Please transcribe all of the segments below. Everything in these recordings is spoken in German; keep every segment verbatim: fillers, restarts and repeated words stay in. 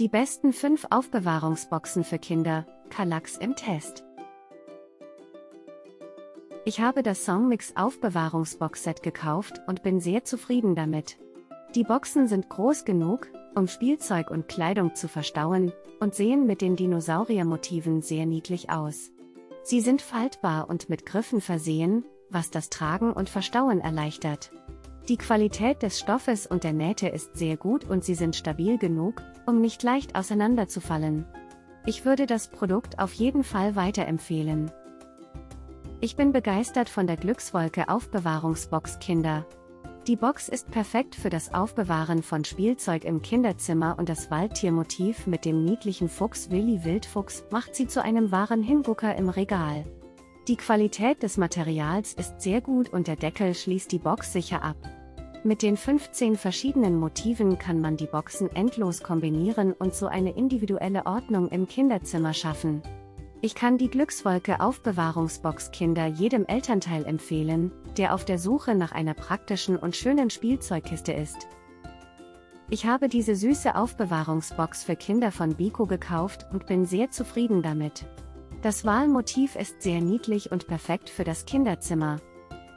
Die besten fünf Aufbewahrungsboxen für Kinder, Kallax im Test. Ich habe das Songmix Aufbewahrungsboxset gekauft und bin sehr zufrieden damit. Die Boxen sind groß genug, um Spielzeug und Kleidung zu verstauen, und sehen mit den Dinosauriermotiven sehr niedlich aus. Sie sind faltbar und mit Griffen versehen, was das Tragen und Verstauen erleichtert. Die Qualität des Stoffes und der Nähte ist sehr gut und sie sind stabil genug, um nicht leicht auseinanderzufallen. Ich würde das Produkt auf jeden Fall weiterempfehlen. Ich bin begeistert von der Glückswolke Aufbewahrungsbox Kinder. Die Box ist perfekt für das Aufbewahren von Spielzeug im Kinderzimmer und das Waldtiermotiv mit dem niedlichen Fuchs Willi Wildfuchs macht sie zu einem wahren Hingucker im Regal. Die Qualität des Materials ist sehr gut und der Deckel schließt die Box sicher ab. Mit den fünfzehn verschiedenen Motiven kann man die Boxen endlos kombinieren und so eine individuelle Ordnung im Kinderzimmer schaffen. Ich kann die Glückswolke Aufbewahrungsbox Kinder jedem Elternteil empfehlen, der auf der Suche nach einer praktischen und schönen Spielzeugkiste ist. Ich habe diese süße Aufbewahrungsbox für Kinder von Bieco gekauft und bin sehr zufrieden damit. Das Wahlmotiv ist sehr niedlich und perfekt für das Kinderzimmer.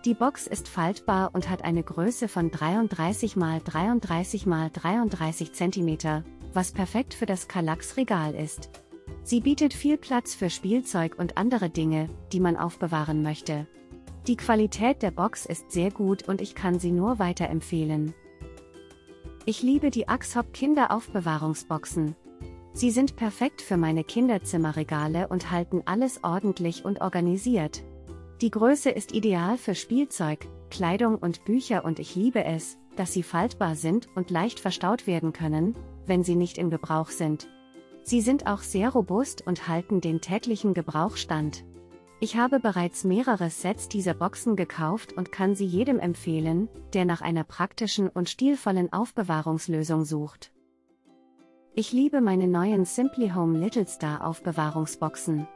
Die Box ist faltbar und hat eine Größe von dreiunddreißig mal dreiunddreißig mal dreiunddreißig Zentimeter, was perfekt für das Kallax-Regal ist. Sie bietet viel Platz für Spielzeug und andere Dinge, die man aufbewahren möchte. Die Qualität der Box ist sehr gut und ich kann sie nur weiterempfehlen. Ich liebe die Axhop Kinderaufbewahrungsboxen. Sie sind perfekt für meine Kinderzimmerregale und halten alles ordentlich und organisiert. Die Größe ist ideal für Spielzeug, Kleidung und Bücher und ich liebe es, dass sie faltbar sind und leicht verstaut werden können, wenn sie nicht in Gebrauch sind. Sie sind auch sehr robust und halten den täglichen Gebrauch stand. Ich habe bereits mehrere Sets dieser Boxen gekauft und kann sie jedem empfehlen, der nach einer praktischen und stilvollen Aufbewahrungslösung sucht. Ich liebe meine neuen SimpleHome LittleStar Aufbewahrungsboxen.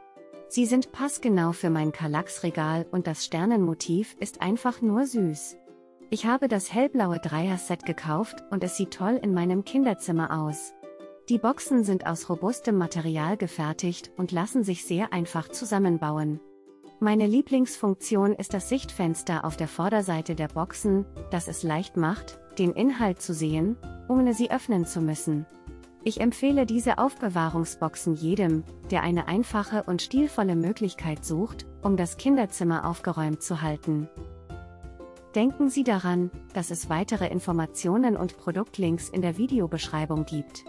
Sie sind passgenau für mein Kallax-Regal und das Sternenmotiv ist einfach nur süß. Ich habe das hellblaue Dreier-Set gekauft und es sieht toll in meinem Kinderzimmer aus. Die Boxen sind aus robustem Material gefertigt und lassen sich sehr einfach zusammenbauen. Meine Lieblingsfunktion ist das Sichtfenster auf der Vorderseite der Boxen, das es leicht macht, den Inhalt zu sehen, ohne sie öffnen zu müssen. Ich empfehle diese Aufbewahrungsboxen jedem, der eine einfache und stilvolle Möglichkeit sucht, um das Kinderzimmer aufgeräumt zu halten. Denken Sie daran, dass es weitere Informationen und Produktlinks in der Videobeschreibung gibt.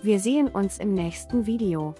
Wir sehen uns im nächsten Video.